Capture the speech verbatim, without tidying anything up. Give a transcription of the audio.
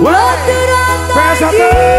Waktu datang